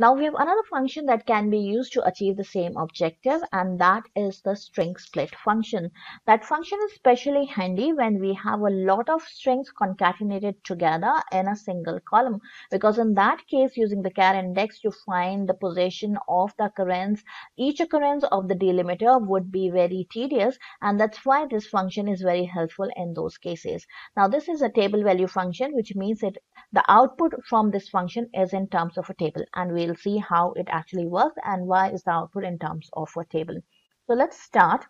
Now we have another function that can be used to achieve the same objective, and that is the string split function. That function is especially handy when we have a lot of strings concatenated together in a single column, because in that case, using the char index to find the position of the occurrence, each occurrence of the delimiter would be very tedious, and that's why this function is very helpful in those cases. Now this is a table value function, which means that the output from this function is in terms of a table, and we'll see how it actually works and why is the output in terms of a table. So let's start.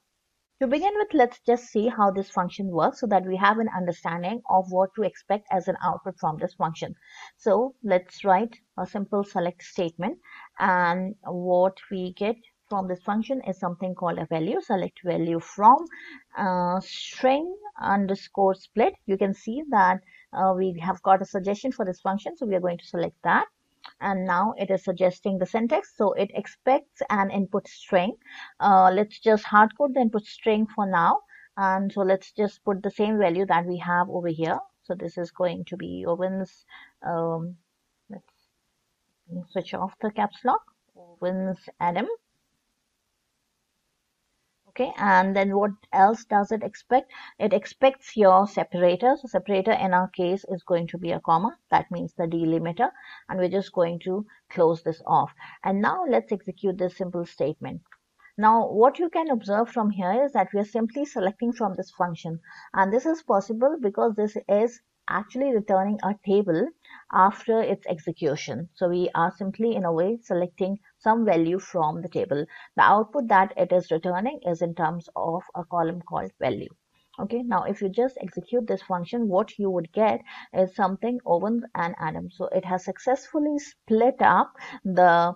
To begin with, let's just see how this function works so that we have an understanding of what to expect as an output from this function. So let's write a simple select statement, and what we get from this function is something called a value. Select value from string underscore split. You can see that we have got a suggestion for this function, so we are going to select that. And now it is suggesting the syntax. So it expects an input string. Let's just hard code the input string for now. And so let's just put the same value that we have over here. So this is going to be Owen's, let's switch off the caps lock, Owen's Adam. Okay, and then what else does it expect? It expects your separator. So separator in our case is going to be a comma. That means the delimiter. And we're just going to close this off. And now let's execute this simple statement. Now, what you can observe from here is that we are simply selecting from this function. And this is possible because this is actually returning a table after its execution. So we are simply in a way selecting some value from the table. The output that it is returning is in terms of a column called value. Okay, now if you just execute this function, what you would get is something Owen and Adam. So it has successfully split up the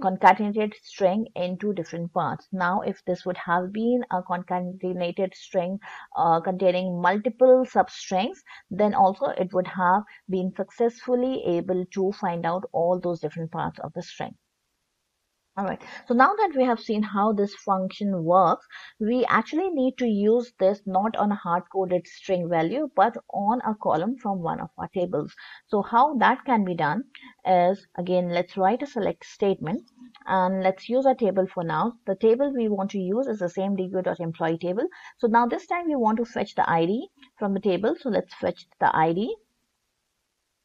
concatenated string into different parts. Now, if this would have been a concatenated string containing multiple substrings, then also it would have been successfully able to find out all those different parts of the string. All right, so now that we have seen how this function works, we actually need to use this not on a hard-coded string value, but on a column from one of our tables. So how that can be done is, again, let's write a select statement, and let's use our table for now. The table we want to use is the same dbo.employee table. So now this time we want to fetch the ID from the table. So let's fetch the ID.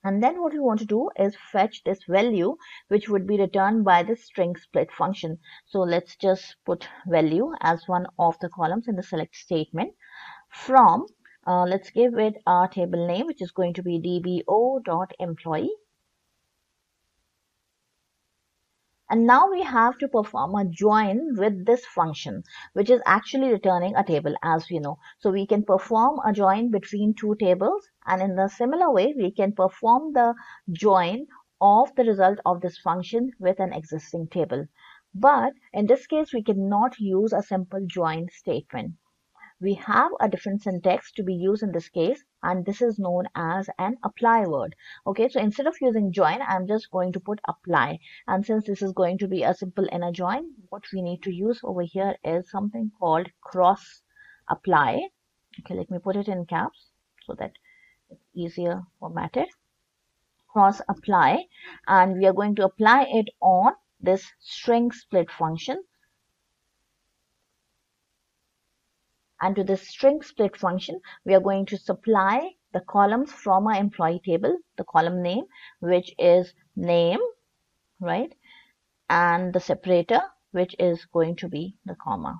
And then what we want to do is fetch this value, which would be returned by the string split function. So let's just put value as one of the columns in the select statement. From, let's give it our table name, which is going to be dbo.employee. And now we have to perform a join with this function, which is actually returning a table, as we know. So we can perform a join between two tables, and in a similar way, we can perform the join of the result of this function with an existing table. But in this case, we cannot use a simple join statement. We have a different syntax to be used in this case, and this is known as an apply word. Okay, so instead of using join, I'm just going to put apply. And since this is going to be a simple inner join, what we need to use over here is something called cross apply. Okay, let me put it in caps so that it's easier formatted. Cross apply, and we are going to apply it on this string split function. And to this string split function, we are going to supply the columns from our employee table, the column name, which is name, right? And the separator, which is going to be the comma.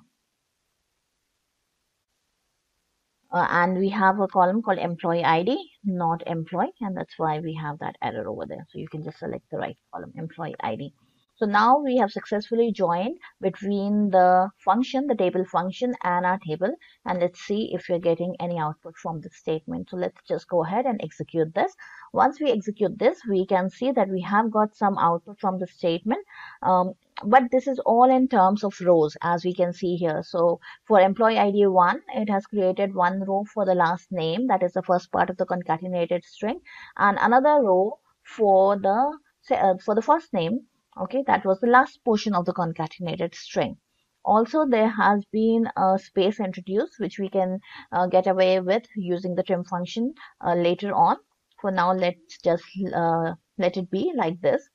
And we have a column called employee ID, not employee. And that's why we have that error over there. So you can just select the right column, employee ID. So now we have successfully joined between the function, the table function, and our table. And let's see if we're getting any output from this statement. So let's just go ahead and execute this. Once we execute this, we can see that we have got some output from the statement. But this is all in terms of rows, as we can see here. So for employee ID 1, it has created one row for the last name. That is the first part of the concatenated string. And another row for the first name. Okay, that was the last portion of the concatenated string. Also, there has been a space introduced, which we can get away with using the trim function later on. For now, let's just let it be like this.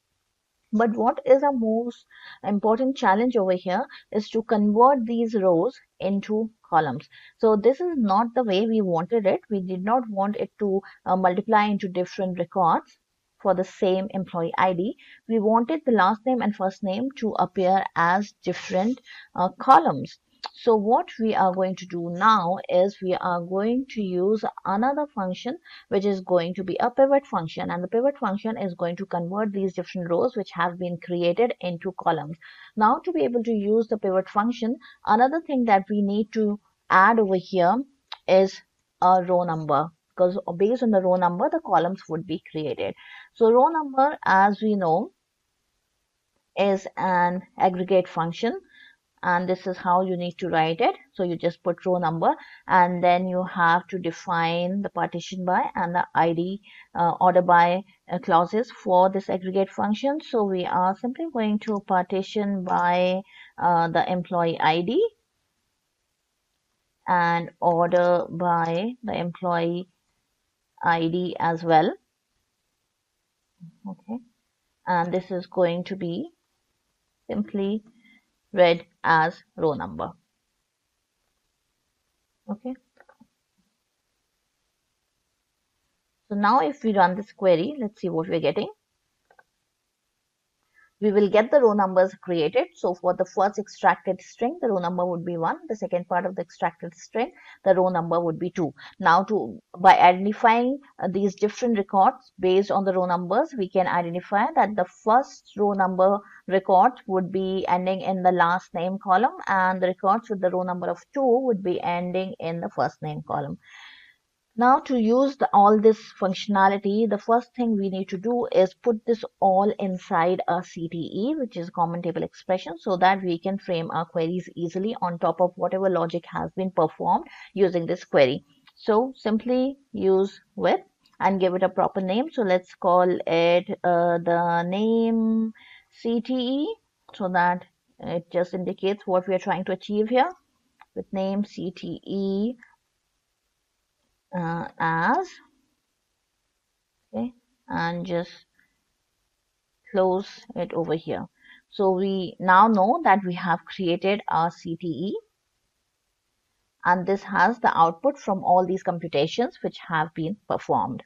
But what is our most important challenge over here is to convert these rows into columns. So this is not the way we wanted it. We did not want it to multiply into different records for the same employee ID. We wanted the last name and first name to appear as different columns. So what we are going to do now is we are going to use another function, which is going to be a pivot function, and the pivot function is going to convert these different rows which have been created into columns. Now, to be able to use the pivot function, another thing that we need to add over here is a row number, because based on the row number the columns would be created. So row number, as we know, is an aggregate function, and this is how you need to write it. So you just put row number, and then you have to define the partition by and the ID order by clauses for this aggregate function. So we are simply going to partition by the employee ID and order by the employee ID as well. Okay, and this is going to be simply read as row number. Okay, so now if we run this query, let's see what we're getting. We will get the row numbers created. So for the first extracted string, the row number would be 1. The second part of the extracted string, the row number would be 2. Now, by identifying these different records based on the row numbers, we can identify that the first row number record would be ending in the last name column, and the records with the row number of 2 would be ending in the first name column. Now, to use all this functionality, the first thing we need to do is put this all inside a CTE, which is common table expression, so that we can frame our queries easily on top of whatever logic has been performed using this query. So simply use with and give it a proper name. So let's call it the name CTE, so that it just indicates what we are trying to achieve here, with name CTE. As okay, and just close it over here. So we now know that we have created our CTE, and this has the output from all these computations which have been performed.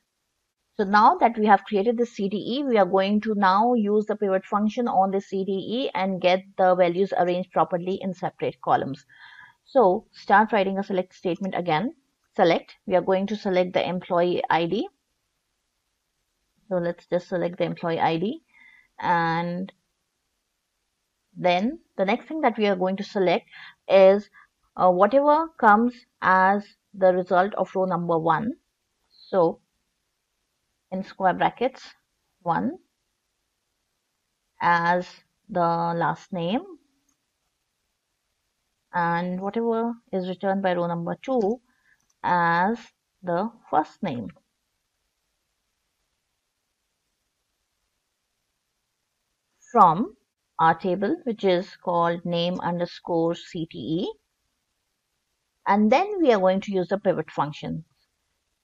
So now that we have created this CTE, we are going to now use the pivot function on this CTE and get the values arranged properly in separate columns. So start writing a select statement again. Select, we are going to select the employee ID. So let's just select the employee ID, and then the next thing that we are going to select is whatever comes as the result of row number 1. So in square brackets 1 as the last name, and whatever is returned by row number 2 as the first name. From our table, which is called name underscore CTE, and then we are going to use the pivot function,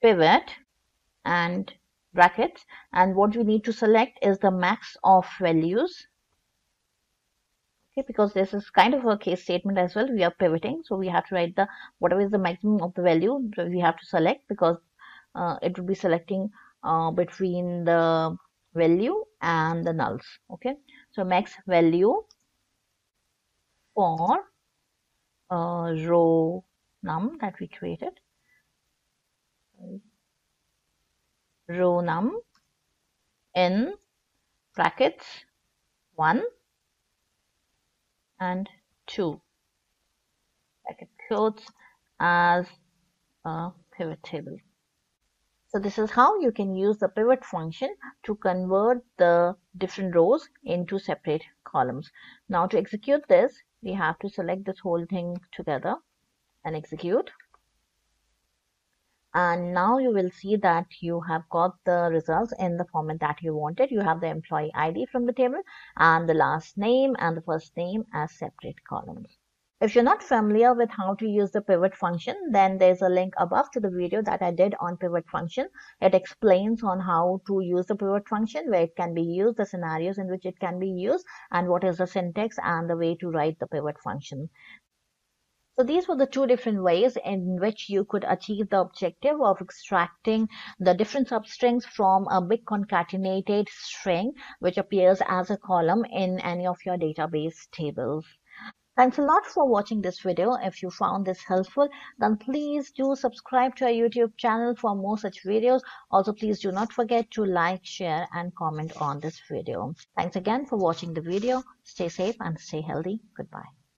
pivot and brackets, and what we need to select is the max of values. Okay, because this is kind of a case statement as well, we are pivoting, so we have to write the whatever is the maximum of the value we have to select, because it will be selecting between the value and the nulls. Okay, so max value for row num that we created, row num in brackets 1 and 2, bracket close, as a pivot table. So this is how you can use the pivot function to convert the different rows into separate columns. Now, to execute this, we have to select this whole thing together and execute. And now you will see that you have got the results in the format that you wanted. You have the employee ID from the table, and the last name and the first name as separate columns. If you're not familiar with how to use the pivot function, then there's a link above to the video that I did on pivot function. It explains on how to use the pivot function, where it can be used, the scenarios in which it can be used, and what is the syntax and the way to write the pivot function. So these were the two different ways in which you could achieve the objective of extracting the different substrings from a big concatenated string, which appears as a column in any of your database tables. Thanks a lot for watching this video. If you found this helpful, then please do subscribe to our YouTube channel for more such videos. Also, please do not forget to like, share, and comment on this video. Thanks again for watching the video. Stay safe and stay healthy. Goodbye.